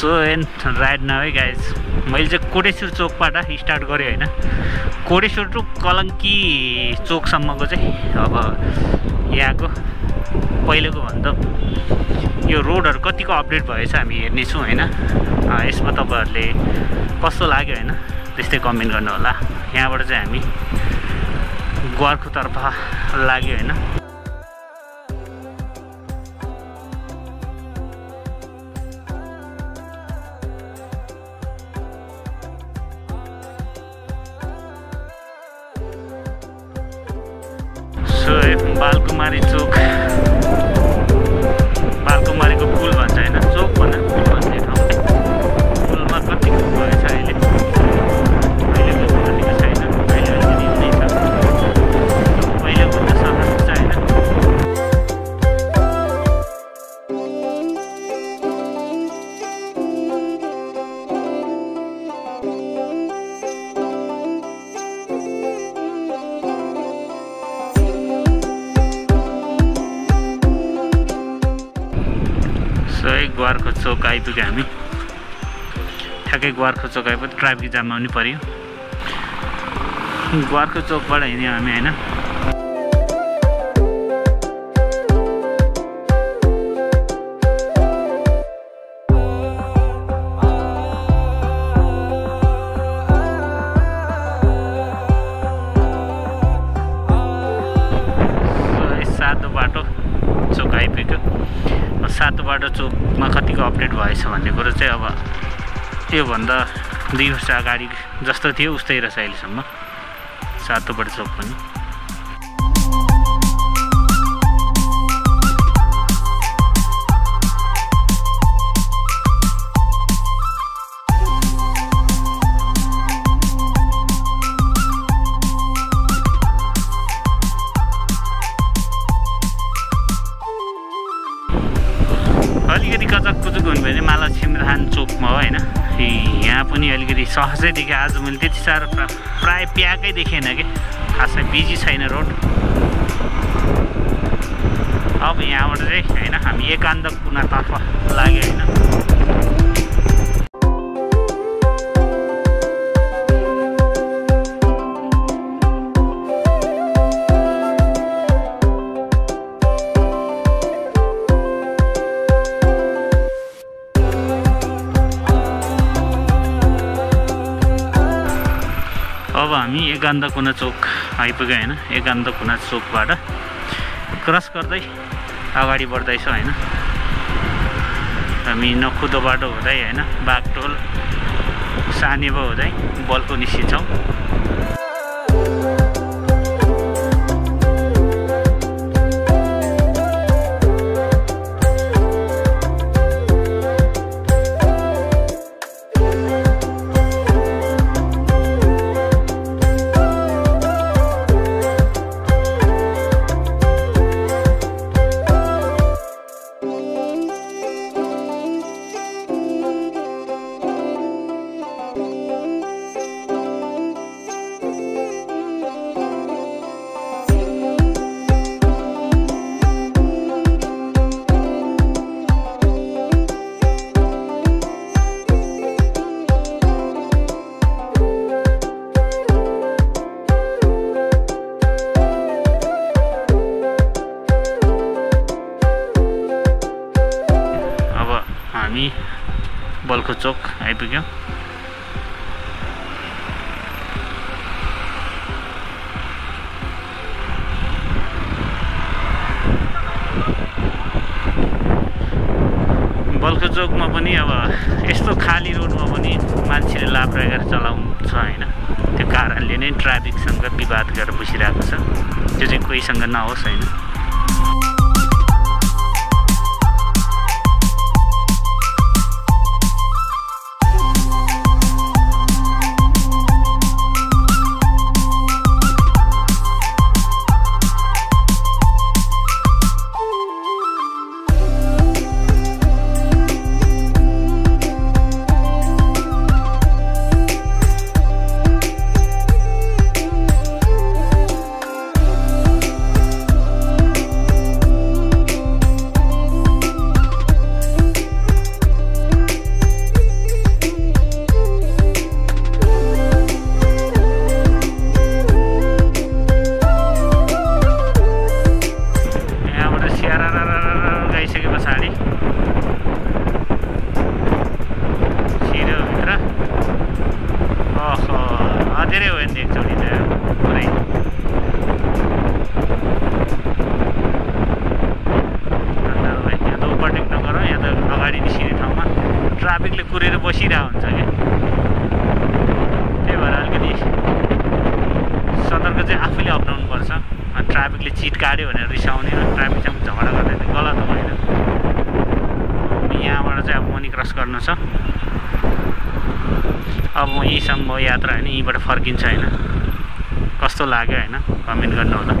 So and right now guys, I just Kodeshwar Chowk बाट start गरे हैन, Kodeshwar to Kalanki Chowk सम्मको चाहिँ अब यहाँको पहिलेको भन्दा यो रोडहरु कतिको अपडेट भएछ हामी हेर्ने छौं हैन। यसमा तपाईहरुले कस्तो लाग्यो हैन त्यस्तै कमेन्ट गर्नु होला। यहाँबाट चाहिँ हामी ग्वारको तर्फ लाग्यो हैन। बालकुमारी चोक, बालकुमारी को पुल भन्छ हैन, चोक भन्ने पुल भन्ने ठाउँ, पुलमा कति भएछ अहिले, अहिले कति छैन, अहिले अलि नै छ, अहिले भन्दा सफा छैन। ग्वारको चोक आइपुग्यो हामी, ठ्याक्कै ग्वारको चोक आइपुग्यो। ट्राफिक जाममा पनि पर्यो। ग्वारको चोकबाट हिँड्यौँ हामी हैन। सातो बाटो चोक आइपुग्यो। सातो बाटो चोकमा कतिको अपडेट भएछ भन्ने कुरा चाहिँ अब त्यो भन्दा 2 वर्ष अगाडि जस्तो थियो उस्तै रहेछ अहिलेसम्म। सातो बाटो चोक पनि अलिकति कचककुचक हुनु भयो भने माला छिमरान चोकमा हो हैन। यहाँ पनि अलिकति सहजै देखेँ, आज मैले त्यति साह्रो प्राय प्याकै देखेन के, खासै बिजी छैन रोड। अब यहाँबाट चाहिँ हैन हामी एकान्त कुनातर्फ लाग्यो हैन। अब हामी एकान्त कुना चोक आइपुग्यो हैन। एकान्त कुना चोकबाट क्रस गर्दै अगाडि बढ्दैछौँ हैन। हामी नखुदो बाटो हुँदै हैन, बागटोल सानेवा हुँदै बल्को निस्किन्छौँ। बल्को चोक आइपुग्यो। बल्को चोकमा पनि अब यस्तो खाली रोडमा पनि मान्छेले लापरवाही चलाउँछ हैन, त्यो कारणले नै ट्राफिकसँग विवाद गरेर बसिरहेको छ। त्यो चाहिँ कोहीसँग नहोस् हैन। ट्राफिकले कुरेर बसिरहेको हुन्छ के त्यही भएर अलिकति सतर्क चाहिँ आफैले अपनाउनु पर्छ ट्राफिकले चिट काट्यो भनेर रिसाउने र ट्राफिकसँग झगडा गर्ने त गलत हो हैन यहाँबाट चाहिँ अब मनी क्रस गर्नु छ अब म यही सम्म यात्रा हैन यहीबाट फर्किन्छ हैन कस्तो लाग्यो हैन कमेन्ट गर्नु होला